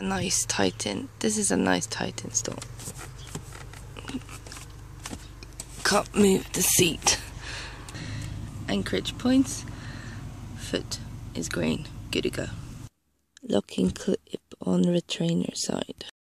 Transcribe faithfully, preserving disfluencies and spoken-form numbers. A nice Titan. This is a nice Titan stone. Can't move the seat. Anchorage points. Foot is green. Good to go. Locking clip on retainer side.